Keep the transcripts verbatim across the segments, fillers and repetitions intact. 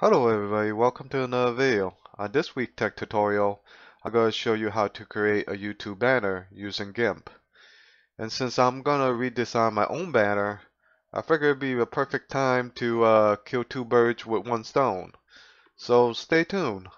Hello everybody, welcome to another video. On this week's tech tutorial, I'm going to show you how to create a YouTube banner using GIMP. And since I'm going to redesign my own banner, I figured it would be the perfect time to uh, kill two birds with one stone. So stay tuned.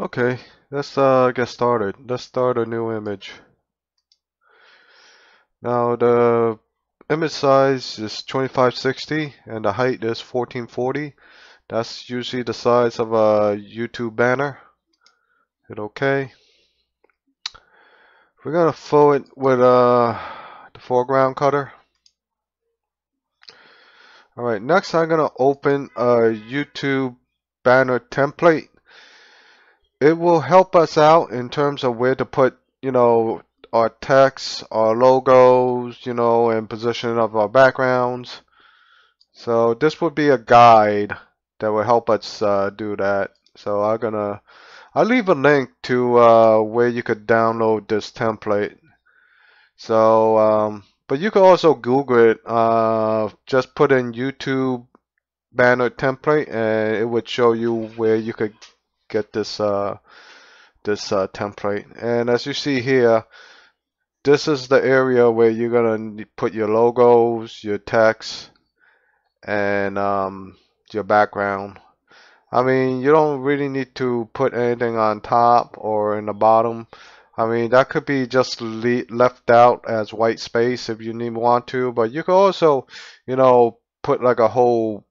Okay, let's uh, get started. Let's start a new image. Now the image size is twenty-five sixty and the height is fourteen forty. That's usually the size of a YouTube banner. Hit OK. We're going to fill it with uh, the foreground color. Alright, next I'm going to open a YouTube banner template. It will help us out in terms of where to put, you know, our text, our logos, you know, and position of our backgrounds. So this would be a guide that will help us uh, do that. So I'm gonna, I'll leave a link to uh, where you could download this template. So, um, but you can also Google it. Uh, just put in YouTube banner template, and it would show you where you could get this uh, this uh, template. And as you see here, this is the area where you're gonna put your logos, your text, and um, your background. I mean, you don't really need to put anything on top or in the bottom. I mean, that could be just le left out as white space if you need want to, but you can also, you know, put like a whole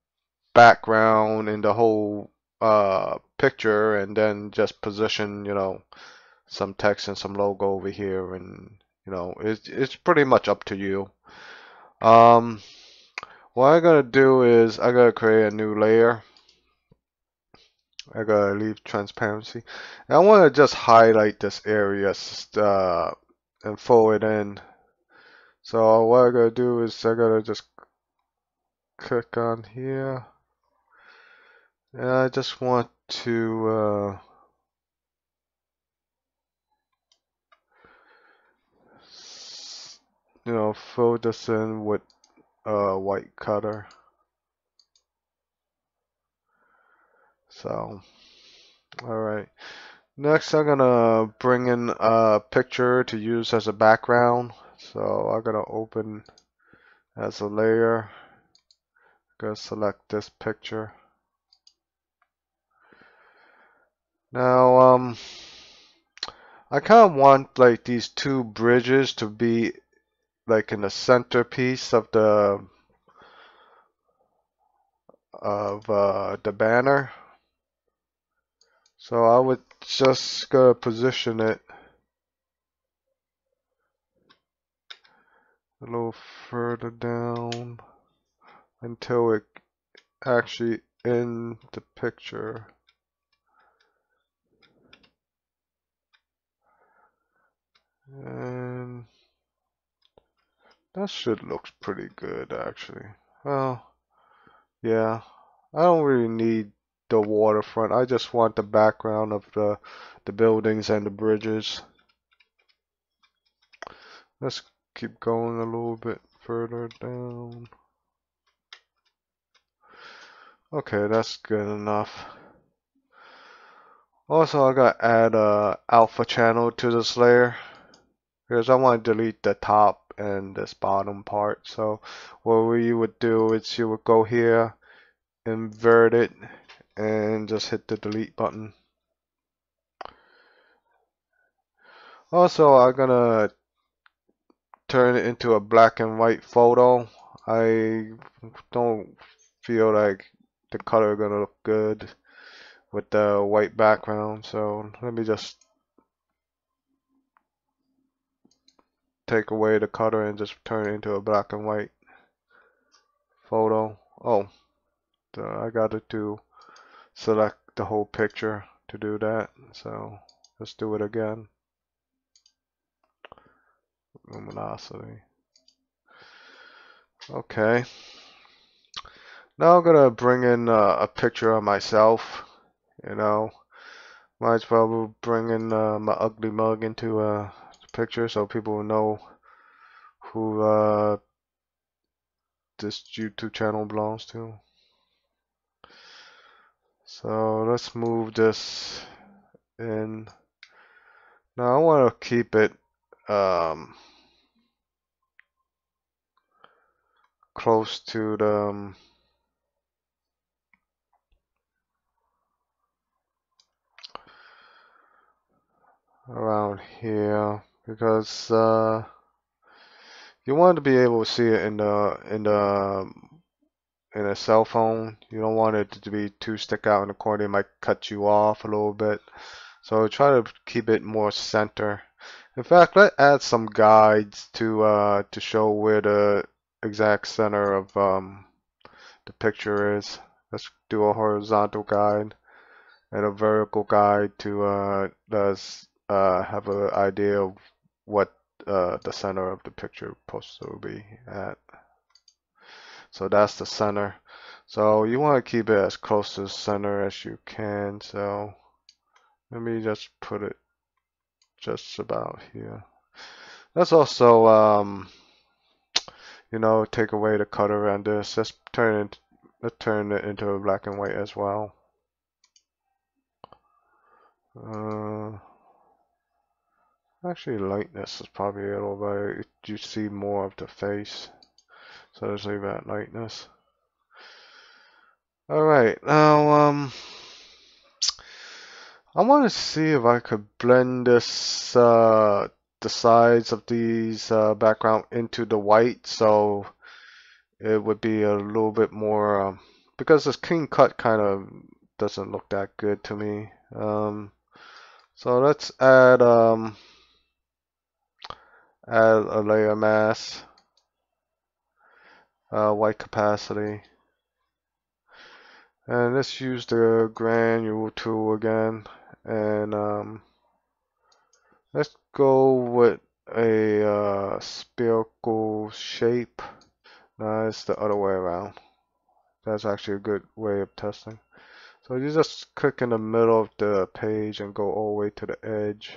background in the whole Uh, picture, and then just position, you know, some text and some logo over here, and you know, it's it's pretty much up to you. Um, what I'm gonna do is I'm gonna create a new layer. I'm gonna leave transparency, and I want to just highlight this area uh, and fill it in. So what I'm gonna do is I'm gonna just click on here. And I just want to uh, you know, fill this in with a uh, white color. So alright, next I'm gonna bring in a picture to use as a background. So I'm gonna open as a layer, I'm gonna select this picture. Now, um, I kind of want like these two bridges to be like in the centerpiece of the of uh, the banner. So I would just gonna position it a little further down until it actually in the picture. And that shit looks pretty good, actually. Well, yeah, I don't really need the waterfront. I just want the background of the the buildings and the bridges. Let's keep going a little bit further down. Okay, that's good enough. Also, I gotta add a alpha channel to this layer, because I want to delete the top and this bottom part. So what we would do is you would go here, invert it, and just hit the delete button. Also, I'm gonna turn it into a black and white photo. I don't feel like the color gonna look good with the white background, so let me just take away the color and just turn it into a black and white photo. Oh, so I got to select the whole picture to do that. So let's do it again. luminosity. Okay. Now I'm gonna bring in uh, a picture of myself. You know, might as well bring in uh, my ugly mug into a picture so people will know who uh, this YouTube channel belongs to. So let's move this in. Now I want to keep it um, close to the um, around here, because uh, you want to be able to see it in the in the in a cell phone. You don't want it to be too stick out in the corner. It might cut you off a little bit. So try to keep it more center. In fact, let's add some guides to uh, to show where the exact center of um, the picture is. Let's do a horizontal guide and a vertical guide to uh, does uh, have an idea of what uh, the center of the picture supposed to be at. So that's the center. So you want to keep it as close to the center as you can. So let me just put it just about here. Let's also, um, you know, take away the color on this. Let's turn it, let's turn it into a black and white as well. Uh, actually, lightness is probably a little better. You see more of the face. So let's leave that lightness. All right, now, um. I want to see if I could blend this, uh, the sides of these uh, background into the white, so it would be a little bit more, um, because this clean cut kind of doesn't look that good to me. Um, so let's add, um, add a layer mask, uh, white opacity, and let's use the granule tool again. And um, let's go with a uh, spherical shape. No, it's the other way around. That's actually a good way of testing. So you just click in the middle of the page and go all the way to the edge.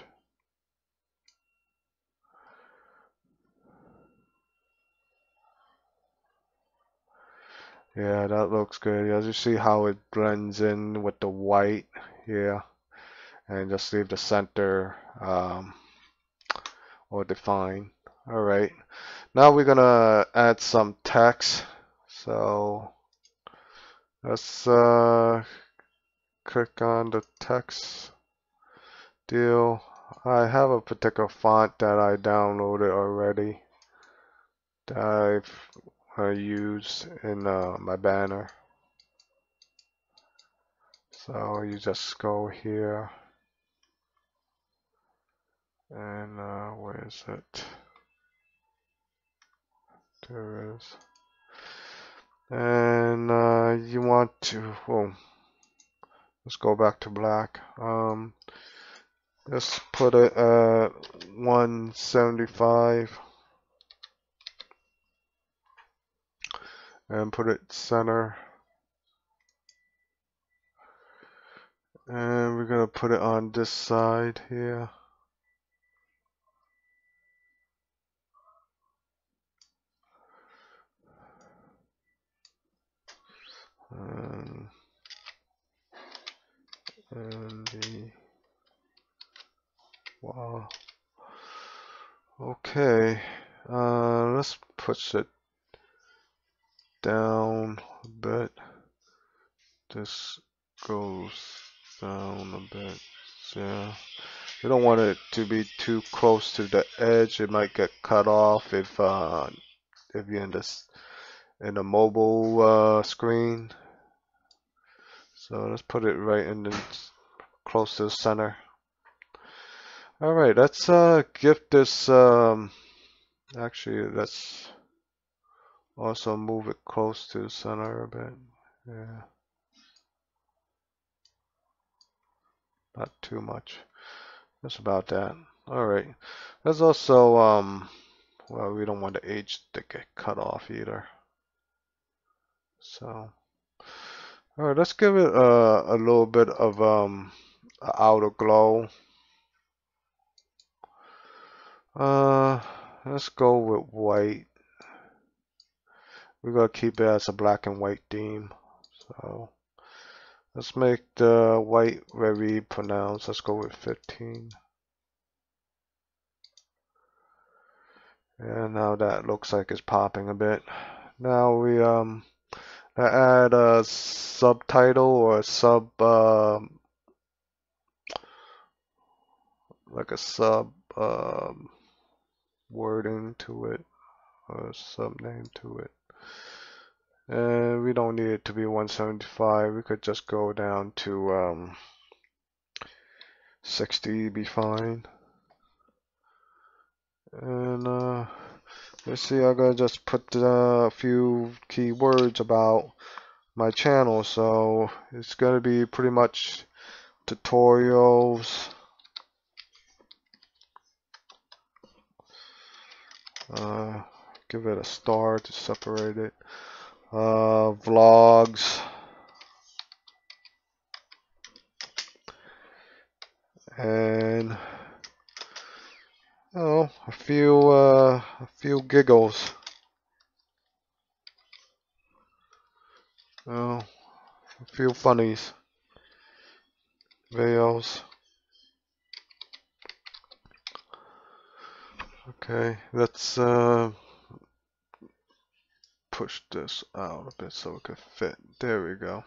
Yeah, that looks good. As you see how it blends in with the white here. And just leave the center um, or define. All right, now we're gonna add some text. So let's uh, click on the text deal. I have a particular font that I downloaded already that I've I use in uh, my banner. So you just go here and uh, where is it? There it is. And uh, you want to, oh, let's go back to black. Um, let's put it at one seventy-five. And put it center, and we're gonna put it on this side here. And, and the wow. Okay, uh, let's push it down a bit. This goes down a bit. Yeah, you don't want it to be too close to the edge. It might get cut off if uh, if you're in this in the mobile uh, screen. So let's put it right in the close to the center. All right, let's uh, give this. Um, actually, let's. Also move it close to the center a bit. Yeah. Not too much. That's about that. Alright. Let's also um well, we don't want the edge to get cut off either. So, all right, let's give it a, a little bit of um, an outer glow. Uh, let's go with white. We're gonna keep it as a black and white theme. So let's make the white very pronounced. Let's go with fifteen. And now that looks like it's popping a bit. Now we um add a subtitle or a sub uh, like a sub uh, wording to it or sub name to it. And we don't need it to be one seventy-five. We could just go down to um, sixty, be fine. And uh, let's see, I'm gonna just put a few keywords about my channel. So it's gonna be pretty much tutorials, uh, give it a star to separate it, uh, vlogs, and oh, a few, uh, a few giggles. Oh, a few funnies. Videos. Okay, let's uh, push this out a bit so it can fit. There we go.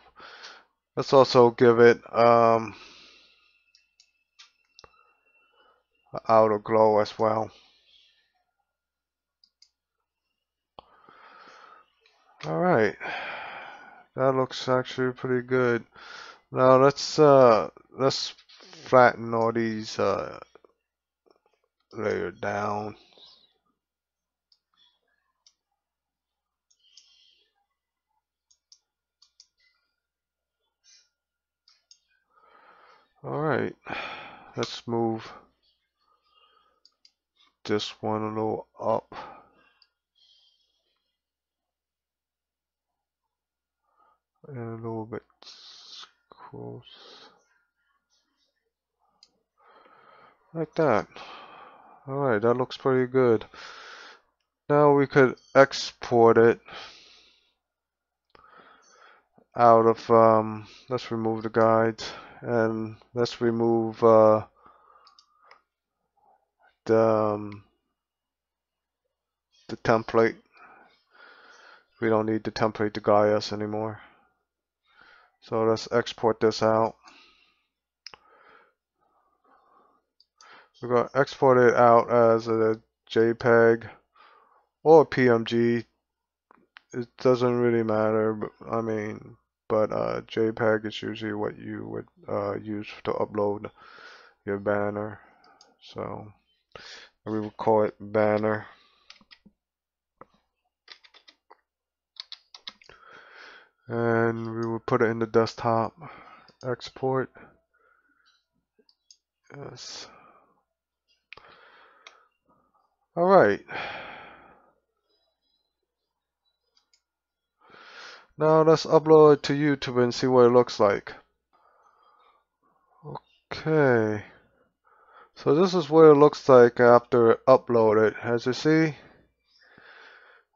Let's also give it um. outer glow as well. Alright, that looks actually pretty good. Now let's uh, let's flatten all these uh, layers down. Alright, let's move this one a little up. And a little bit close. Like that. Alright, that looks pretty good. Now we could export it out of, um, let's remove the guides and let's remove uh, Um, the template. We don't need the template to guide us anymore. So let's export this out. We're going to export it out as a JPEG or a P M G. It doesn't really matter, but, I mean, but uh, JPEG is usually what you would uh, use to upload your banner. So we will call it banner. And we will put it in the desktop. Export. Yes. Alright. Now let's upload it to YouTube and see what it looks like. Okay. So this is what it looks like after uploaded. As you see,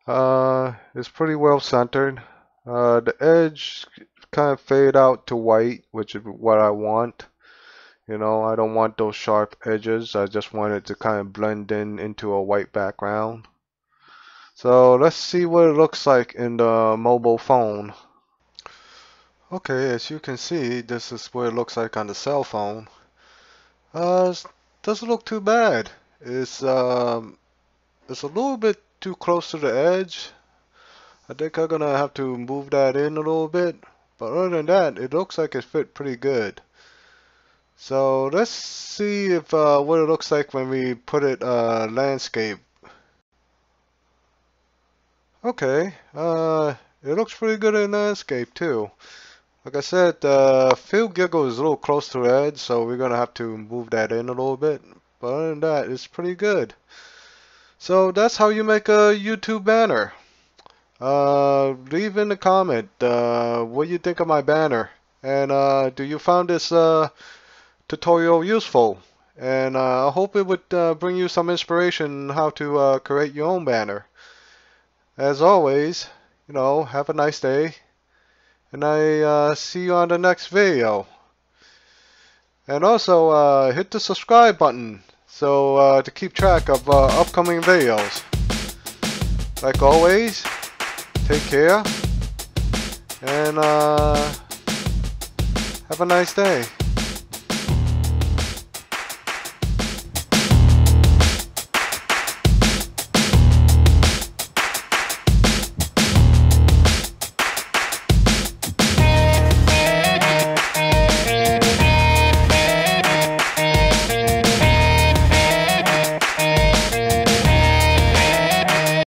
uh, it's pretty well centered. Uh, the edge kind of fade out to white, which is what I want. You know, I don't want those sharp edges. I just want it to kind of blend in into a white background. So let's see what it looks like in the mobile phone. Okay, as you can see, this is what it looks like on the cell phone. Uh, Doesn't look too bad. It's um, it's a little bit too close to the edge. I think I'm gonna have to move that in a little bit. But other than that, it looks like it fit pretty good. So let's see if uh, what it looks like when we put it uh, landscape. Okay, uh, it looks pretty good in landscape too. Like I said, the uh, field giggle is a little close to the edge, so we're gonna have to move that in a little bit. But other than that, it's pretty good. So that's how you make a YouTube banner. Uh, leave in the comment uh, what you think of my banner, and uh, do you found this uh, tutorial useful? And uh, I hope it would uh, bring you some inspiration how to uh, create your own banner. As always, you know, have a nice day, and I uh, see you on the next video. And also uh, hit the subscribe button so uh, to keep track of uh, upcoming videos. Like always, take care, and uh, have a nice day.